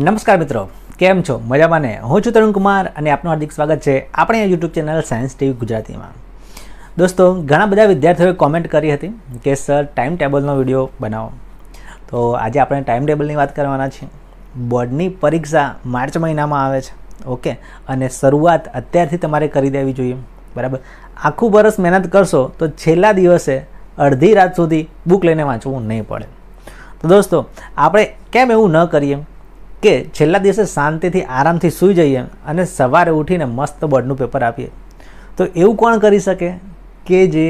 नमस्कार मित्रों, केम छो? मजामां ने? हूँ छुं तरुण कुमार अने आपनुं हार्दिक स्वागत है अपनी YouTube channel science TV Gujarati में। दोस्तों, घणा बधा विद्यार्थीओए कॉमेंट करी हती कि सर टाइम टेबलनो विडियो बनावो, तो आज आपणे टाइम टेबलनी वात करवाना छे। बोर्डनी परीक्षा मार्च महीनामां आवे छे, ओके, अने शरूआत अत्यारथी तमारे करी देवी जोईए, बराबर। आखुं वर्ष मेहनत करशो तो छेल्ला दिवसे अर्धी रात सुधी बुक लईने वांचवुं नहीं पड़े। तो दोस्तों, आपणे केम एवुं न करीए के छेल्ला दिवसे शांतिथी आरामथी सूई जाइए अने सवारे उठीने मस्त बोर्डनुं पेपर आपीए। तो एवुं कोण करी शके के जे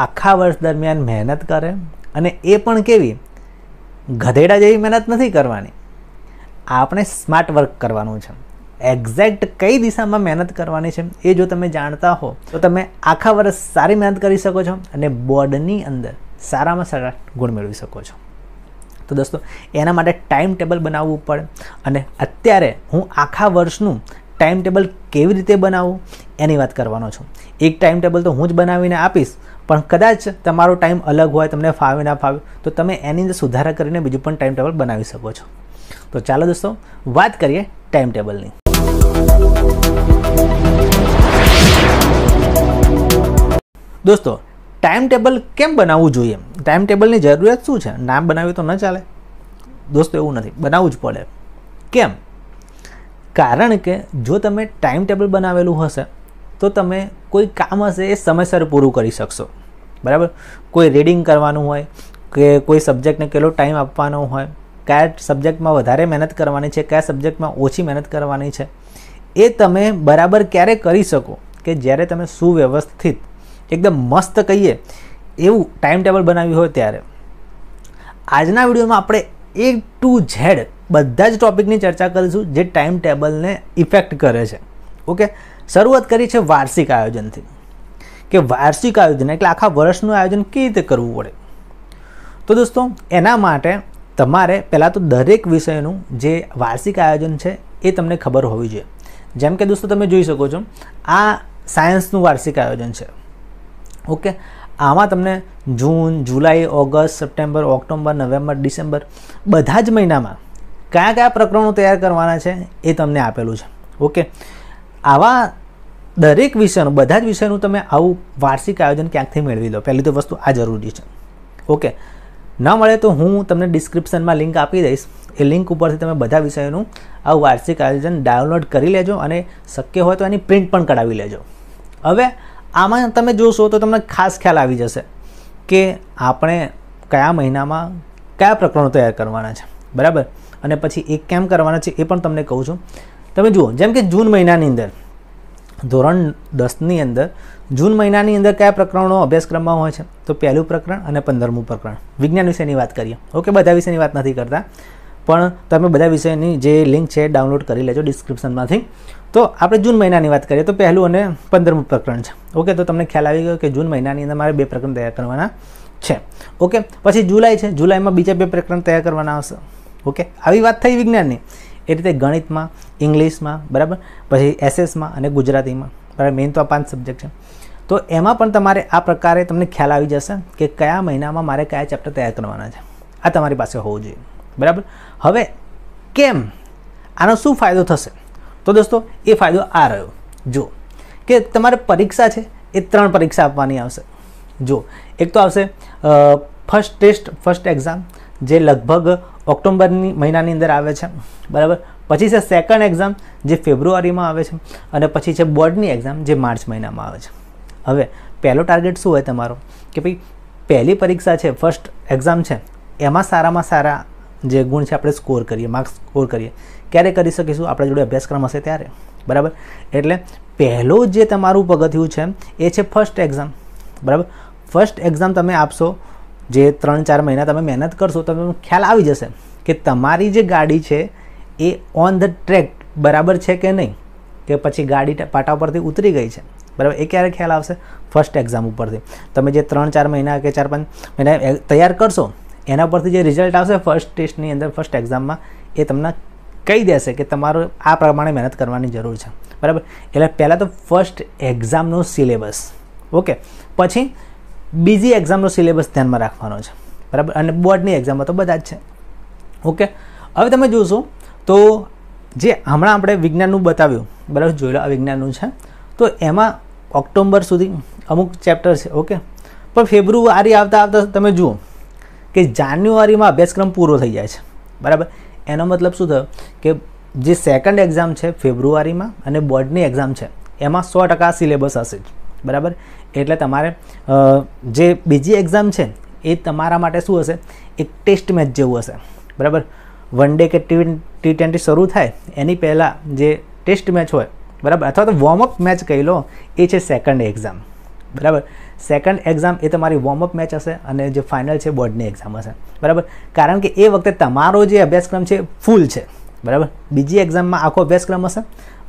आखा वर्ष दरमियान मेहनत करे, अने ए पण केवी गधेड़ा जेवी मेहनत नथी करवानी। आपणे स्मार्ट वर्क करवानुं छे। एक्जेक्ट कई दिशामां मेहनत करवानी छे ए जो तमे जाणता हो तो तमे आखा वर्ष सारी मेहनत करी शको छो अने बोर्डनी अंदर सारामां सारा गुण मेळवी शको छो। तो दोस्तों, एना माटे टाइम टेबल बनाववुं पड़े अने अत्यारे हूँ आखा वर्षनुं टाइम टेबल केवी रीते बनावुं एनी वात करवानो छुं। एक टाइम टेबल तो हूँ ज बनावीने आपीश, पण कदाच तमारो टाइम अलग होय, तमने फावे ना फावे तो तमे एनी अंदर सुधारा करीने बीजुं पण टाइम टेबल बनावी शको छो। तो चालो दोस्तों, वात करीए टाइम टेबलनी। दोस्तों, टाइम टेबल केम बनाववुं जोईए? टाइम टेबल की जरूरत शू है? नाम बनाव्यु तो न चले दोस्तों? एवं नहीं, बनावु ज पड़े। केम? कारण के जो तमे टाइम टेबल बनावेलू हशे तो तमे कोई काम हशे ए समयसर पूरू करी शकशो, बराबर। कोई रीडिंग करवानुं होय के कोई सब्जेक्ट ने केटलो टाइम आपवानो होय, क्या सब्जेक्ट में वधारे मेहनत करवानी है, क्या सब्जेक्ट में ओછી मेहनत करवानी है, ए तमे बराबर क्यारे करी शको के ज्यारे तमे सुव्यवस्थित एकदम मस्त कहीए एवं टाइम टेबल बनाव्यु हो त्यारे। आजना विडियो में आपणे ए टू झेड बधा ज टॉपिकनी चर्चा करीशुं जे टाइम टेबल ने इफेक्ट करे छे, ओके। शरूआत करी छे वार्षिक आयोजन थी, के वार्षिक आयोजन एटले आखा वर्षनु आयोजन केवी रीते करवुं पड़े। तो दोस्तों, एना माटे तमारे पहेला तो दरेक विषयनु जे वार्षिक आयोजन छे ए तमने खबर होवी जोईए। जेम के दोस्तों, तमे जोई शको छो आ सायन्सनु वार्षिक आयोजन छे, ओके। आमां तमने June, July, August, September, October, November, December बधा ज महीनामां क्या क्या प्रकरणों तैयार करवाना है ए तमने आपेलू है, ओके। आवा दरेक विषयनुं, बधा ज विषयनुं तमे आवुं वार्षिक आयोजन क्यांकथी मेळवी लो। पहली तो वस्तु आ जरूरी है, ओके। न मळे तो हूँ तमने डिस्क्रिप्शन में लिंक आपी दईश, ए लिंक उपरथी तमे बधा विषयनुं आवुं वार्षिक आयोजन डाउनलॉड करी लेजो अने शक्य होय तो एनी प्रिंट पण कढावी लेजो। हवे आमां तमे जोशो तो तमने खास ख्याल आवी जशे के आपणे कया महीनामां कया प्रकरणों तैयार करवाना छे, बराबर। अने पछी एक केम करवाना छे ए पण तमने कहूं छुं। तमे जुओ, जेम के जून महीनानी अंदर धोरण 10 नी अंदर जून महीनानी अंदर कया प्रकरणों अभ्यासक्रममां होय छे? तो पहेलुं प्रकरण अने 15मुं प्रकरण। विज्ञान विषयनी वात करीए, ओके। बधा विषयनी वात नथी करता, पण तमे बधा विषयनी जे लिंक छे डाउनलोड करी लेजो डिस्क्रिप्शनमांथी। तो आपणे जून महीनानी वात करीए तो पहेलुं अने 15मुं प्रकरण छे, ओके। तो तमने ख्याल आवी गयो के जून महीनानी अंदर मारे बे प्रकरण तैयार करवाना छे, ओके। पछी जुलाई छे, जुलाईमां बीजा बे प्रकरण तैयार करवाना आवशे, ओके। आवी वात थई विज्ञाननी। ए रीते गणितमां, इंग्लिशमां, बराबर, पछी एसएसमां अने गुजरातीमां, बराबर। मेन तो आ 5 सब्जेक्ट छे, तो एमां पण तमारे आ प्रकारे तमने ख्याल आवी जशे के कया महीनामां मारे कया चेप्टर तैयार करवाना छे। आ तमारी पासे होवुं जोईए, बराबर। हवे केम? आनो शुं फायदो थशे? तो दोस्तों, ये फायदो आ रह्यो जो कि तमारे परीक्षा है ए 3 परीक्षा आपवानी आवशे। जो एक तो आवशे फर्स्ट टेस्ट, फर्स्ट एग्जाम जे लगभग ऑक्टोबर महीनानी अंदर आवे छे, बराबर। पछी छे सेकंड एग्जाम जे फेब्रुआरी में आवे छे, अने पछी छे बोर्डनी एग्जाम जे मार्च महीना में आवे छे। हवे पहेलो टार्गेट शुं होय तमारो के भाई पहली परीक्षा है, फर्स्ट एग्जाम है, एमां सारामां सारा जे गुण है आपणे स्कोर करिए, मार्क्स स्कोर करिए। क्यारे करी शकीशुं? आपणे जोड़े अभ्यासक्रम हशे त्यारे, बराबर। एटले पहेलो जे तमारुं पगथियुं छे ए छे फर्स्ट एग्जाम, बराबर। फर्स्ट एग्जाम तमे आपशो जे 3-4 महीना तमे मेहनत करशो तो तमने ख्याल आवी जशे के तमारी जे गाड़ी है ए ऑन ध ट्रेक बराबर है कि नहीं, के पछी गाड़ी पाटा परथी उतरी गई है, बराबर। ए क्यारे ख्याल आवशे? फर्स्ट एग्जाम उपरथी। तमे जे 3-4 महीना के 4-5 महीना तैयार करशो एना परथी जे रिजल्ट आवशे फर्स्ट टेस्टनी अंदर, फर्स्ट एग्जाममां, ए तमने कही देशे के तमारो आ प्रमाणे मेहनत करवानी जरूर है, बराबर। एटले पहला तो फर्स्ट एग्जामनो सिलेबस, ओके। पछी बीजी एग्जामनो सिलेबस ध्यान में राखवानो छे, बराबर। अने बोर्डनी एग्जाम तो बधा ज छे, ओके। हवे तमे जोशो तो જે હમણાં આપણે વિજ્ઞાનનું બતાવ્યું બરાબર, જોઈ લો આ વિજ્ઞાનનું છે તો એમાં ઓક્ટોબર સુધી અમુક ચેપ્ટર છે ઓકે, પણ ફેબ્રુઆરી આવતા આવતા તમે જુઓ કે જાન્યુઆરીમાં અભ્યાસક્રમ પૂરો થઈ જાય છે બરાબર. એનો મતલબ શું થયો કે જે સેકન્ડ એક્ઝામ છે ફેબ્રુઆરીમાં અને બોર્ડની એક્ઝામ છે એમાં 100% સિલેબસ હશે જ બરાબર. એટલે તમારે જે બીજી એક્ઝામ છે એ તમારા માટે શું હશે, એક ટેસ્ટ મેચ જેવું હશે બરાબર. वन डे के T20 शुरू थाय एनी पहला जे टेस्ट मैच होय बराबर, अथवा तो वॉर्मअप मैच कही लो, ये है सैकंड एक्जाम बराबर. सैकंड एक्जाम ए तमारी वॉर्मअप मैच हशे अने जे फाइनल है बोर्डनी एक्जाम हशे बराबर, कारण के ए वखते तमारो जे अभ्यासक्रम है फूल है बराबर. बीजी एक्जाम में आखो अभ्यासक्रम हशे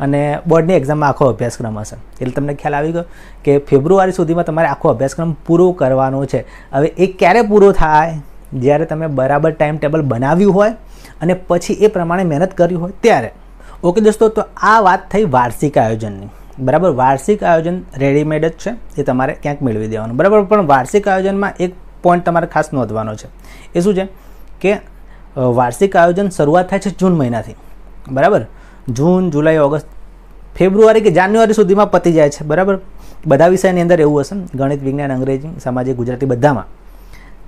अने बोर्डनी एक्जाम में आखो अभ्यासक्रम हशे, एटले तमने ख्याल आवी गयो के फेब्रुआरी सुधीमां तमारे आखो अभ्यासक्रम पूरो करवानो छे. हवे ए क्यारे पूरो थाय, ज्यारे तमे बराबर टाइम टेबल बनाव्युं होय અને પછી એ પ્રમાણે મહેનત કરી હોય ત્યારે. ઓકે દોસ્તો, તો આ વાત થઈ વાર્ષિક આયોજનની બરાબર. વાર્ષિક આયોજન રેડીમેડ જ છે, એ તમારે ક્યાંક મેળવી દેવાનું બરાબર. પણ વાર્ષિક આયોજનમાં એક પોઈન્ટ તમારે ખાસ નોંધવાનો છે, એ શું છે કે વાર્ષિક આયોજન શરૂઆત થાય છે જૂન મહિનાથી બરાબર. જૂન, જુલાઈ, ઓગસ્ટ, ફેબ્રુઆરી કે જાન્યુઆરી સુધીમાં પતી જાય છે બરાબર. બધા વિષયની અંદર એવું હશે, ગણિત, વિજ્ઞાન, અંગ્રેજી, સામાજિક, ગુજરાતી બધામાં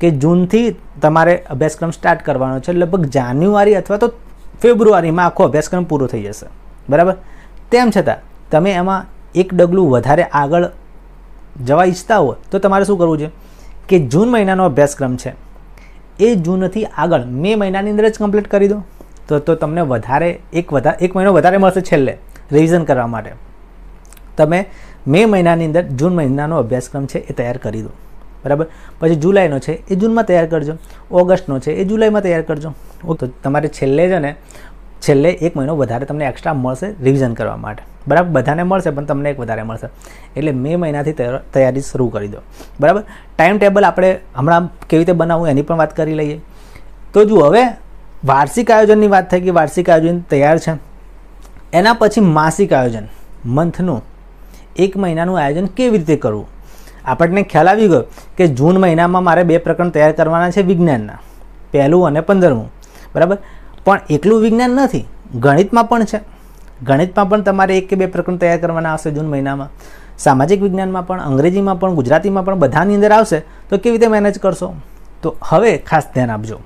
કે જૂનથી તમારે અભ્યાસક્રમ સ્ટાર્ટ કરવાનો છે. લગભગ જાન્યુઆરી અથવા તો ફેબ્રુઆરીમાં આખો અભ્યાસક્રમ પૂરો થઈ જશે બરાબર. તેમ છતાં તમે એમાં એક ડગલું વધારે આગળ જવા ઈચ્છતા હોય તો તમારે શું કરવું છે કે જૂન મહિનાનો અભ્યાસક્રમ છે એ જૂનથી આગળ મે મહિનાની અંદર જ કમ્પ્લીટ કરી દો, તો તમને વધારે એક મહિનો વધારે મળશે છેલ્લે રિવિઝન કરવા માટે. તમે મે મહિનાની અંદર જૂન મહિનાનો અભ્યાસક્રમ છે એ તૈયાર કરી દો बराबर. पछी जुलाईनो है ए जून में तैयार करजो, ऑगस्टनो है ए जुलाई में तैयार करजो. तो तमारे छेल्ले जने छेल्ले एक महीनो वधारे तमने एक्स्ट्रा मळशे रिविजन करवा माटे बराबर. बधाने मळशे पण तमने एक वधारे मळशे, एटले मे महीनाथी तैयारी शुरू करी दो बराबर. टाइम टेबल आपणे हमणां केवी रीते बनाववुं एनी पण वात करी लईए. तो जो हवे वार्षिक आयोजननी वात थई कि वार्षिक आयोजन तैयार छे, एना पछी मासिक आयोजन मंथनुं एक महीनानुं आयोजन केवी रीते करवुं. आपने ख्याल आवी गयो कि जून महीना में मारे बे प्रकरण तैयार करवाना छे विज्ञानना, पहलू अने 15मुं बराबर. पण एकलू विज्ञान नथी, गणित में पण छे, गणित में पण तमारे एक के बे प्रकरण तैयार करवाना आवशे जून महीना में. सामाजिक विज्ञान में पण, अंग्रेजी में पण, गुजराती में पण बधानी अंदर आवशे, तो केवी रीते मेनेज करशो. तो हवे खास ध्यान आपजो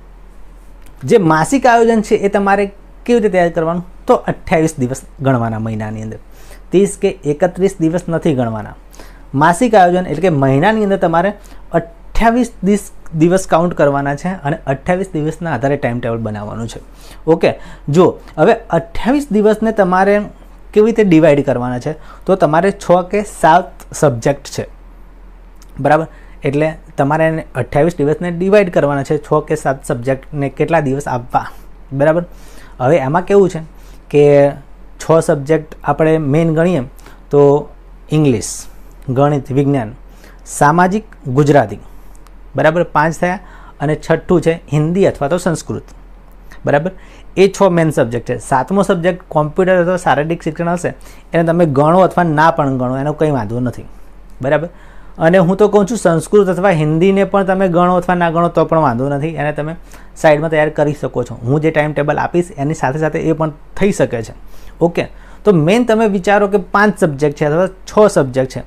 जे मासिक आयोजन छे ए तमारे केवी रीते तैयार करवानुं. तो 28 दिवस गणवाना महीनानी अंदर, 30 के 31 दिवस नथी गणवाना. मासिक आयोजन एटले के महीनानी अंदर तमारे 28 दिवस काउंट करवाना छे अने 28 दिवसना आधारे टाइम टेबल बनाववानुं छे ओके. जो हवे 28 दिवसने तमारे केवी रीते डिवाइड करवाना छे, तो तमारे 6 के 7 सब्जेक्ट छे बराबर. एटले तमारे 28 दिवसने डिवाइड करवाना छे, 6 के 7 सब्जेक्ट ने केटला दिवस आपवा बराबर. हवे एमां केवुं छे के 6 सब्जेक्ट आपणे मेन गणीए तो इंग्लिश, गणित, विज्ञान, सामाजिक, गुजराती बराबर 5 थया अने छठ्ठू है हिंदी अथवा तो संस्कृत बराबर. ए 6 मेन सब्जेक्ट है. 7मो सब्जेक्ट कॉम्प्यूटर अथवा शारीरिक शिक्षण हशे, एने तमे गणो अथवा ना पण गणो एनो कंई वांधो नथी बराबर. अने हूँ तो कहूँ छूँ संस्कृत अथवा हिंदी ने पण तमे गणो अथवा ना गणो तो पण वांधो नथी, एने तमे साइड में तैयार करी शको छो. हूँ जे टाइम टेबल आपीश एनी साथे साथे ए पण थई शके छे ओके. तो मेन तमे विचारो के 5 सब्जेक्ट है अथवा 6 सब्जेक्ट है,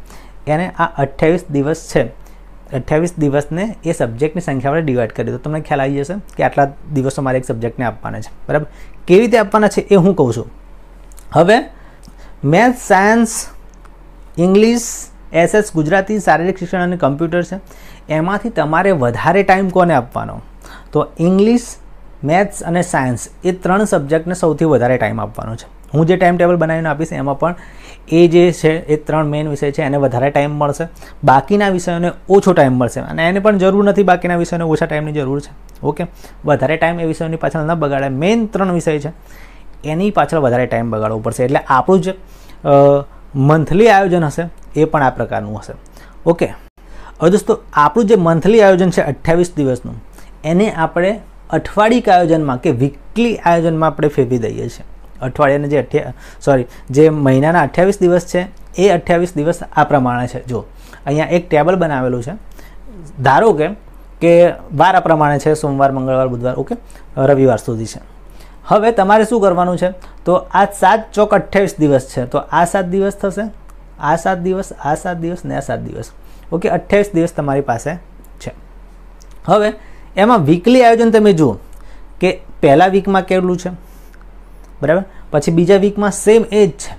एने आ 28 दिवस है, 28 दिवस ने ए सब्जेक्ट की संख्या में डिवाइड कर दो. तो तमने ख्याल आई जैसे कि आटला दिवसों मारे एक सब्जेक्ट ने आपवाना है बराबर. केवी रीते आपवाना है ए हूँ कहूँ छूँ. हवे maths, science, English, SS, Gujarati, शारीरिक शिक्षण और कम्प्यूटर है, एमांथी तमारे वधारे टाइम कोने आपवानो? तो इंग्लिश, मैथ्स और सायन्स ए 3 सब्जेक्ट ने सौथी वधारे टाइम आपवानो छे. हूँ जो टाइम टेबल बनावीने आपीश एमां पण ए जे छे ए 3 मेन विषय है एने वधारे टाइम मळशे, बाकीना विषयोने ओछो टाइम मळशे अने एने पण जरूर नथी, बाकीना विषयोने ओछा टाइमनी जरूर छे ओके. वधारे टाइम ए विषयोनी पाछळ न बगाड़े, मेन 3 विषय है एनी पाछळ वधारे टाइम बगाड़वो पड़शे. एटले आपणुं जे मंथली आयोजन हशे ए पण आ प्रकारनुं हशे ओके. हवे दोस्तों आपणुं जे मंथली आयोजन है 28 दिवसनुं एने आपणे अठवाडिक आयोजन में के वीकली आयोजन में आपणे फेरवी दઈએ છીએ. अठवाडियाने जे जे महीनाना 28 दिवस है ए 28 दिवस आ प्रमाणे है. जो अहींया एक टेबल बनावेलुं है, धारो के वार आ प्रमाणे है, सोमवार, मंगळवार, बुधवार ओके, रविवार सुधी है. हवे तमारे शुं करवानुं छे तो आ 7×4 = 28 दिवस है तो आ 7 दिवस थशे आ 7 दिवस आ 7 दिवस ने आ 7 दिवस ओके 28 दिवस तमारी पासे छे। हवे एमां वीकली आयोजन तमे जुओ के पहला वीक में केटलुं छे बराबर पछी बीजा वीक में सेम एज छे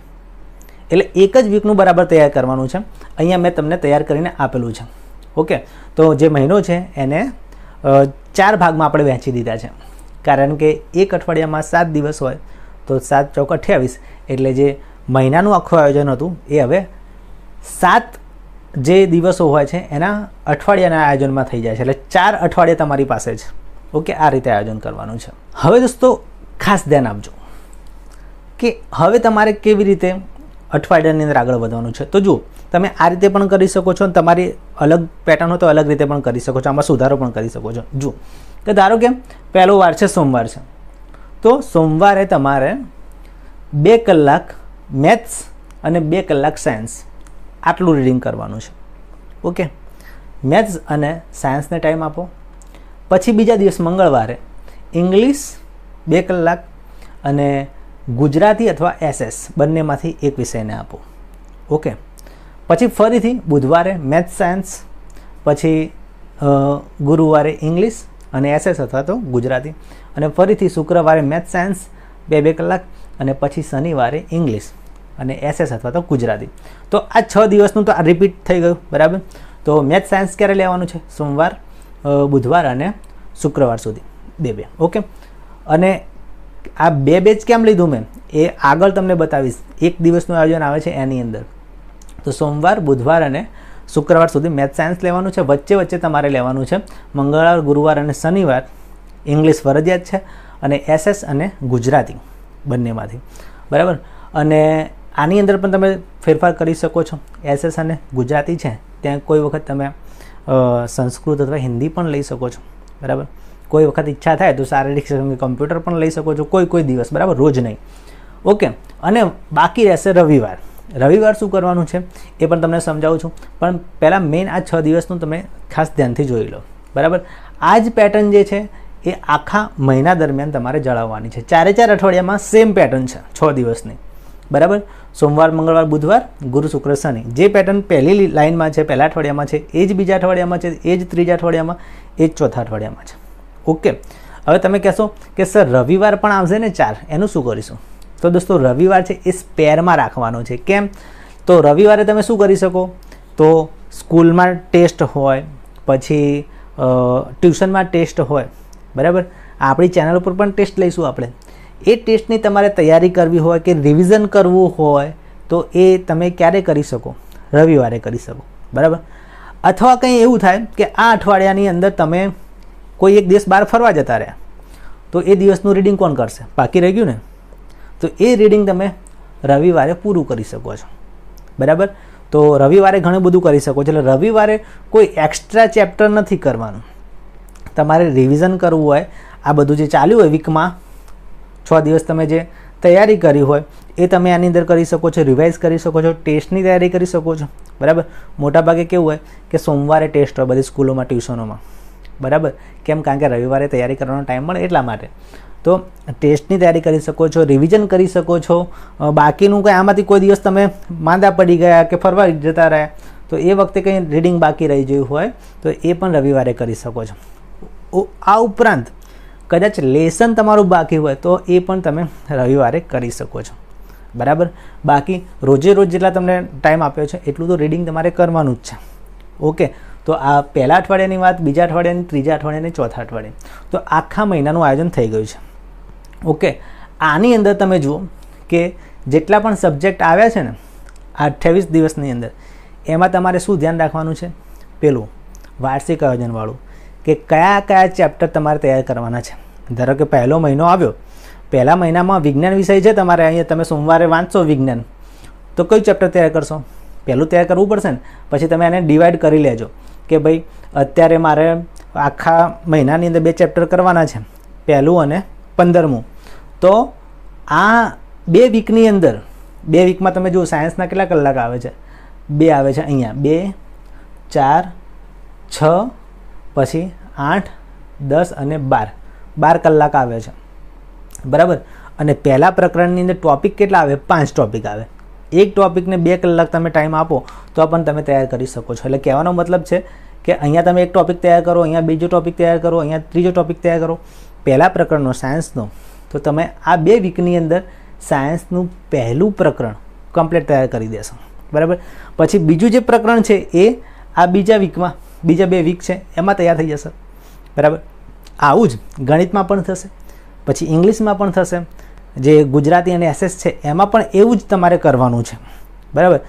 एटले एक ज वीकनुं बराबर तैयार करवानुं छे। अहींया मैं तमने तैयार करीने आपेलुं छे ओके। तो जे महीनो छे एने 4 भाग में आपणे वहेंची दीधा छे कारण के एक अठवाडिया में 7 दिवस होय तो 7×4 = 28 एटले जे महीनानुं आखुं आयोजन हतुं ए हवे 7 जे दिवसों होय छे एना अठवाडियाना आयोजन में थई जाय छे एटले 4 अठवाडिया तमारी पासे छे ओके। आ रीते आयोजन करवानुं छे। हवे दोस्तों खास ध्यान आपजो कि हवे तमारे केवी रीते अठवाडियानी अंदर आगळ वधवानुं छे। तो जुओ तमे आ रीते पण करी शको छो तमारी अलग पेटर्न हो तो अलग रीते पण करी शको छो आमां सुधारो पण करी शको छो। जुओ के धारो के पहलो वार छे सोमवार छे तो सोमवारे तमारे 2 કલાક मैथ्स अने 2 કલાક सायन्स आटलू रीडिंग करवानुं छे ओके। मैथ्स अने सायन्स ने टाइम आपो। पछी बीजा दिवस मंगळवारे इंग्लिश 2 કલાक अने गुजराती अथवा एसएस बंनेमांथी एक विषयने आपो ओके। पछी फरीथी बुधवारे मैथ्स सायन्स पछी गुरुवारे इंग्लिश अने एसएस अथवा तो गुजराती अने फरीथी शुक्रवारे मैथ्स सायन्स 2-2 કલાક अने पछी शनिवारे इंग्लिश अने एसएस अथवा तो गुजराती। तो आ 6 दिवसनुं तो आ रिपीट थई गयुं बराबर। तो मैथ्स सायन्स क्यारे लेवानुं छे सोमवार बुधवार अने शुक्रवार सुधी 2-2 ओके। अने आ 2-2 केम लीधुं मैं ए आगळ तमने बतावीश। एक दिवसनुं आयोजन आवे छे एनी अंदर तो सोमवार बुधवार अने शुक्रवार सुधी मैथ्स सायन्स लेवानुं छे। वच्चे वच्चे तमारे लेवानुं छे मंगळवार गुरुवार अने शनिवार इंग्लिश फरजियात छे अने एसएस अने गुजराती बंनेमांथी बराबर। अने आनी अंदर पण तमे फेरफार करी शको छो। एसएस अने गुजराती छे त्यां कोई वखत तमे संस्कृत अथवा हिंदी पण लई शको छो बराबर। कोई वक्त इच्छा थाय तो शारीरिक संगे कम्प्यूटर पण लई शको छो कोई कोई दिवस बराबर रोज नहीं ओके। अने बाकी रहेशे रविवार। रविवार शुं करवानुं छे ए पण तमने समजावुं छुं पण पहला मेन आ 6 दिवसनुं तमे खास ध्यानथी जोई लो बराबर। आज पेटर्न जे छे ए आखा महीना दरमियान तमारे जाळववानी छे। 4×4 અઠવાડિયામાં सेम पेटर्न छे 6 દિવસની बराबर। सोमवार मंगळवार बुधवार गुरु शुक्र शनि जे पेटर्न पहली लाइन में है पहला अठवाडिया में है एज बीजा अठवाडिया में है एज त्रीजा अठवाडिया में एज चौथा अठवाडिया में है ओके। हवे तमे कहो कि सर रविवार पण आवशे ने 4 एनु शुं करीशुं तो दोस्तों रविवार छे ए स्पेर में राखवानो छे। केम तो रविवारे तमे शुं करी शको तो स्कूल में टेस्ट होय पछी ट्यूशन में टेस्ट होय बराबर। आपणी चेनल पर पण टेस्ट लईशुं आपणे ए टेस्टनी तमारे तैयारी करवी होय के रिविजन करवुं होय तो ए तमे क्यारे करी शको रविवारे करी शको बराबर। अथवा कंई एवुं थाय के आ अठवाडियानी अंदर तमे कोई एक दिवस बहार फरवा जता रह्या तो ए दिवसनुं रीडिंग कोण करशे बाकी रही गयुं ने तो ए रीडिंग तमे रविवारे पूरुं करी शको छो बराबर। तो रविवारे घणुं बधुं करी शको छो એટલે रविवारे कोई एक्स्ट्रा चेप्टर नथी करवानुं तमारे रिविजन करवुं होय आ बधुं जे चाल्युं होय वीकमां 6 દિવસ तमे जे तैयारी करी होय ए तमे आनी अंदर करी शको छो रिवाइज करी शको छो टेस्टनी तैयारी करी शको छो बराबर। मोटा भागे केवुं होय के सोमवारे टेस्ट होय बधी स्कूलोमां ट्यूशनोमां बराबर केम कारण के रविवार तैयारी करवानो टाइम मळे एटला माटे तो टेस्टनी तैयारी करी शको छो रिविजन करी शको छो। बाकीनुं कंई आमांथी कोई दिवस तमे मांदा पड़ी गया के फरवा जता रह्या तो ए वखते कंई रीडिंग बाकी रही गयुं होय तो ए पण रविवारे करी शको छो। आ उपरांत कदाच लेसन तमारुं बाकी होय तो ए पण तमे रविवारे करी शको छो बराबर। बाकी रोजे रोज जेटला तमने टाइम आप्यो छे एटलुं तो रीडिंग तमारे करवानुं ज छे ओके। तो आ पहला अठवाडियानी वात बीजा अठवाडियानी त्रीजा अठवाडियानी चौथा अठवाडिया तो आखा महीनानुं आयोजन थई गयुं छे ओके। आनी अंदर तमे जुओ के जेटला पण सब्जेक्ट आव्या छे ने 28 દિવસनी अंदर एमां तमारे शुं ध्यान राखवानुं छे। पेलुं वार्षिक आयोजन वाळुं के कया कया चेप्टर तमारे तैयार करवाना छे। धारो के पहलो महीनो आव्यो पहला महीनामां विज्ञान विषय छे तमारे अहींया तमे सोमवारे वांचो विज्ञान तो कयो चेप्टर तैयार करशो पहलुं तैयार करवुं पडशे ने पछी तमे आने डिवाइड करी लेजो के भाई अत्यारे मारे आखा महीनानी अंदर 2 चेप्टर करवाना छे पहलुं अने 15मुं तो आ 2 वीकनी अंदर 2 वीक में तमे जो सायन्सना केटला कलाक आवे छे 2 आवे छे अहींया 2, 4, 6 पछी 8, 10 अने 12 કલાક આવે છે बराबर। अने पहला प्रकरणनी अंदर टॉपिक केटला आवे, 5 टॉपिक आवे। एक टॉपिक ने 2 कलाक तमे टाइम आपो तो पण तमे तैयार करी सको छो। एटले कहेवानो मतलब छे कि अहींया तमे एक टॉपिक तैयार करो, अहींया बीजो टॉपिक तैयार करो, अहींया त्रीजो टॉपिक तैयार करो। पहला प्रकरणनो सायन्सनो तो तमे आ 2 वीकनी अंदर सायन्सनुं पहलुं प्रकरण कम्प्लीट तैयार करी देशो बराबर। पछी बीजुं जे प्रकरण छे ए आ बीजा वीकमां, बीजा 2 वीक छे एमां तैयार थई जशे बराबर। आवुं ज गणितमां पण थशे, पछी इंग्लिशमां पण थशे, जे गुजराती अने एसएस छे एमां पण एवुं ज तमारे करवानुं छे बराबर।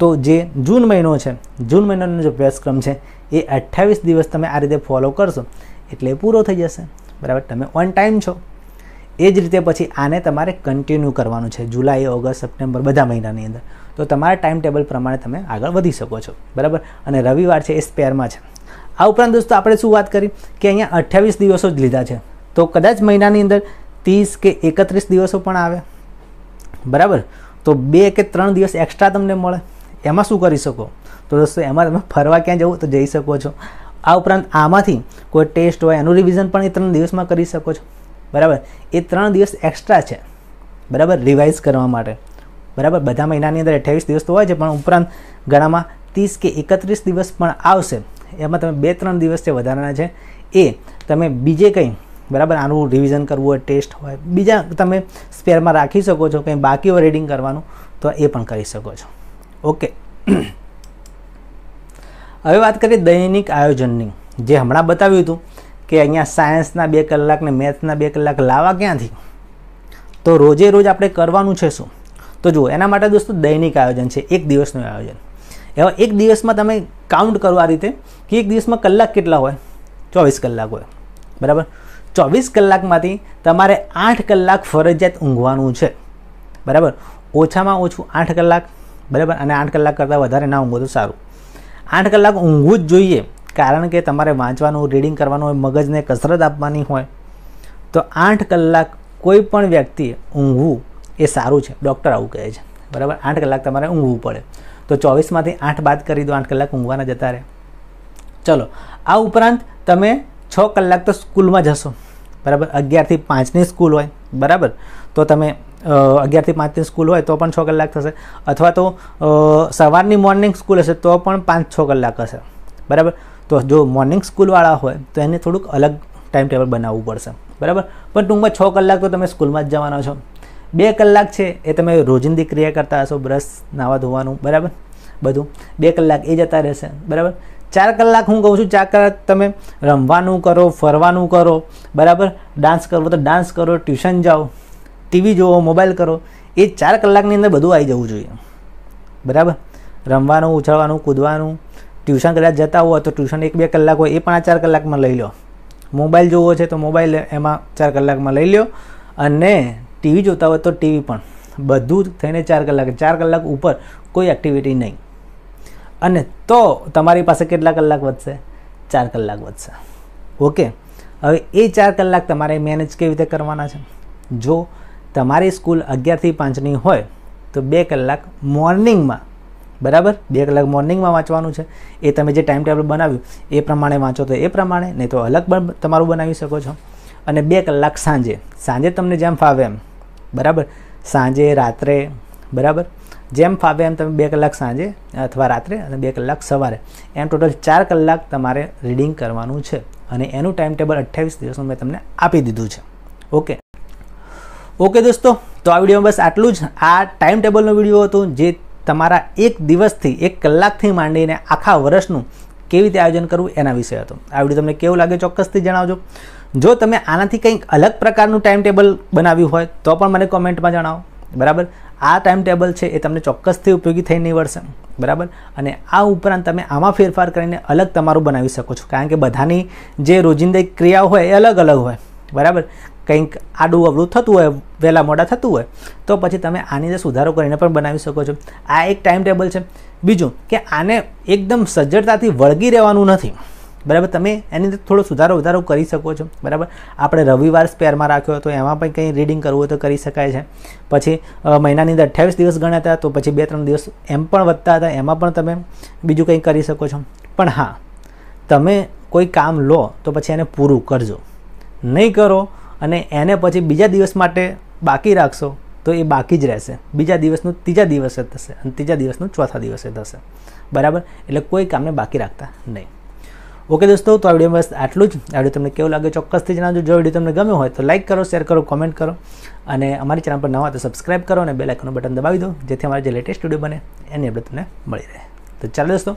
तो जे जून महीनो छे, जून महीनानो जो अभ्यासक्रम छे ए 28 दिवस तमे आ रीते फॉलो करशो एटले पूरो थई जशे बराबर। तमे ऑन टाइम छो। ए ज रीते पछी आने तमारे कंटिन्यू करवानुं छे जुलाई, ऑगस्ट, सप्टेम्बर बधा महीनानी अंदर। तो तमारा टाइम टेबल प्रमाणे तमे आगळ वधी शको छो बराबर। अने रविवार छे ए स्पेरमां छे। आ उपरांत दोस्तों आपणे शुं वात करी के अहींया 28 दिवसों ज लीधा छे, तो कदाच महीनानी अंदर 30 के 31 दिवसों पण आवे बराबर। तो 2 के 3 दिवस एक्स्ट्रा तमने मळे। एमां शुं करी शको तो दोस्तों एमां तमे फरवा क्यां जवो तो जई शको छो। आ उपरांत आमांथी कोई टेस्ट होय एनुं रिविजन पण ए 3 दिवसमां करी शको छो बराबर। ए 3 दिवस एक्स्ट्रा है बराबर रिवाइज करवा माटे बराबर। बधा महीनानी अंदर 28 दिवस तो होय छे पण उपरांत घणामां 30 के 31 दिवस पण आवशे। एमां तमे 2-3 दिवस जे वधाराना छे ए तमे बीजे कंई बराबर आनुं रिविजन करवुं होय, टेस्ट होय, बीजा तमे स्पेरमां राखी शको छो, कंई बाकी होय रीडिंग करवानुं तो ए पण करी शको छो। ओके, हवे वात करीए दैनिक आयोजननी। जे हमणां बताव्युं हतुं कि अहींया सायन्सना 2 कलाक ने मैथ्सना 2 कलाक लावा क्यांथी, तो रोजे रोज आपणे करवानुं छे शुं। तो जुओ एना माटे दोस्तों दैनिक आयोजन छे, एक दिवसनुं आयोजन। एवा एक दिवसमां तमे काउंट करो आ रीते कि एक दिवसमां कलाक केटला होय, 24 कलाक होय बराबर। 24 कलाकमांथी तमारे 8 कलाक फरजियात ઊંઘવાનું છે बराबर। ઓછામાં ઓછું 8 કલાક બરાબર, અને 8 કલાક કરતાં વધારે ના ઊંઘો તો સારું। 8 કલાક ઊંઘવું જ જોઈએ, कारण के तमारे वाँचवानुं, रीडिंग करवानुं, मगजने कसरत आपवानी होय। तो 8 कलाक कोईपण व्यक्तिए ઊંઘવું ए सारूं छे, डॉक्टर आवुं कहे छे बराबर। 8 कलाक तमारे ઊંઘવું पड़े। तो 24 मांथी 8 बाद करी दो, 8 कलाक ઊંઘवाना जता रहे। चलो, आ उपरांत तमे 6 कलाक तो स्कूल में जशो बराबर। 11 થી 5 ની स्कूल होय बराबर, तो तमे 11 થી 5 ની स्कूल होय तो पण 6 कलाक थशे, अथवा तो सवारनी मॉर्निंग स्कूल हशे तो पण 5-6 कलाक हशे बराबर। तो जो मॉर्निंग स्कूल वाला होय तो एने थोड़ुंक अलग टाइम टेबल बनाववुं पड़शे बराबर। पण टूंकमां 6 कलाक तो तमे स्कूल में ज जवाना छो। 2 कलाक छे ए तमे रोजिंदी क्रिया करता हशो, ब्रश, नावा धोवानुं बराबर, बधुं 2 कलाक ए जता रहेशे बराबर। 4 कलाक हूँ कहूँ छूँ, 4 कलाक तमे रमवानुं करो, फरवानुं करो बराबर, डांस करवो तो डांस करो, ट्यूशन जाओ, टीवी जोओ, मोबाइल करो। ए 4 कलाकनी अंदर बधुं आई जवुं जोईए बराबर। रमवानुं, उछळवानुं, कूदवानुं, ट्यूशन कदाच जता हो तो ट्यूशन 1-2 कलाक हो ए पण आ 4 कलाक में लई लो। मोबाइल जोवो छे तो मोबाइल एमां 4 कलाक में लई लो, अने टीवी जोता हो तो टीवी पण। बधुं थईने 4 कलाक उपर कोई एक्टिविटी नहीं, अने तो तमारी पासे केटला कलाक बचशे? 4 कलाक बचशे। ओके, हवे ए 4 कलाक तमारे मैनेज केवी रीते करवाना छे। जो तमारी स्कूल 11 થી 5 नी होय तो 2 कलाक मॉर्निंग में बराबर, 2 कलाक मॉर्निंग में वाँचवानुं छे। ए तमे जे टाइम टेबल बनाव्युं ए प्रमाणे वाँचो तो ए प्रमाणे, नहीं तो अलग पण तमारुं बनावी शको छो। अने 2 कलाक सांजे, सांजे तमने जेम फावे एम बराबर, सांजे रात्रे बराबर, जेम फावे एम तमे 2 कलाक सांजे अथवा रात्रे अने 2 कलाक सवारे, एम टोटल 4 कलाक तमारे रीडिंग करवानुं छे। अने एनुं टाइम टेबल 28 दिवसनुं मैं तमने आपी दीधुं छे। ओके ओके दोस्तों, तो आ विडियोमां बस आटलुं ज। आ टाइम टेबलनो विडियो हतो जे तमारा एक दिवस थी, एक कलाक थी मांडीने आखा वर्षनुं केवी रीते आयोजन करवुं एना विषय हतो। आ विडियो तमने केवो लागे चोक्कसथी जणावजो। जो तमे आनाथी कंईक अलग प्रकारनुं टाइम टेबल बनाव्युं होय तो पण मने कमेंटमां जणावो बराबर। आ टाइम टेबल है ये तमने चौक्सथी उपयोगी थई निवड़शे बराबर। अने आ उपरांत तमे आमां फेरफार करीने अलग तमारुं बनावी शको छो, कारण के बधानी जे रोजिंदी क्रियाओ होय अलग अलग होय बराबर। कंईक आडुं अवळुं थतुं होय, वहेला मोडा थतुं होय तो पछी तमे आनी अंदर सुधारो करीने पण बनावी शको छो। आ एक टाइम टेबल है। बीजुं के आने एकदम सज्जड़ताथी वळगी रहेवानुं नथी बराबर, तमे एनी अंदर थोड़ो सुधारो वधारो करी शको छो बराबर। आपणे रविवार स्पेरमा राख्यो तो एमां पण कंई रीडिंग करवुं होय तो करी शकाय छे। पछी महीनानी अंदर 28 दिवस गणाता तो पछी 2-3 दिवस एम पण वधता हता, एमां पण तमे बीजुं कंई करी शको छो। पण हां, तमे कोई काम लो तो पछी एने पूरुं करजो, नहीं करो अने एने पछी बीजा दिवस माटे बाकी राखशो तो ये बाकी ज रहेशे। बीजा दिवसनू तीजा दिवसे थशे अने तीजा दिवसनू चौथा दिवसे थशे, बराबर। एटले कोई कामने बाकी राखता नहीं। ओके दोस्तों, तो आ वीडियो में बस आटलू ज। आ वीडियो तमने केवो लाग्यो चोक्कसथी जणावजो। जो विडियो तमने गम्यो होय तो लाइक करो, शेर करो, कॉमेंट करो अने अमारी चेनल पर नवा हो तो सब्सक्राइब करो अने बेल आइकननुं बटन दबावी दो जेथी अमारी जे लेटेस्ट विडियो बने एनी अपडेट तमने मळी रहे। तो चलो दोस्तों,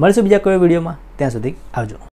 मळीशुं बीजा कोई विडियो में, त्यां सुधी आवजो।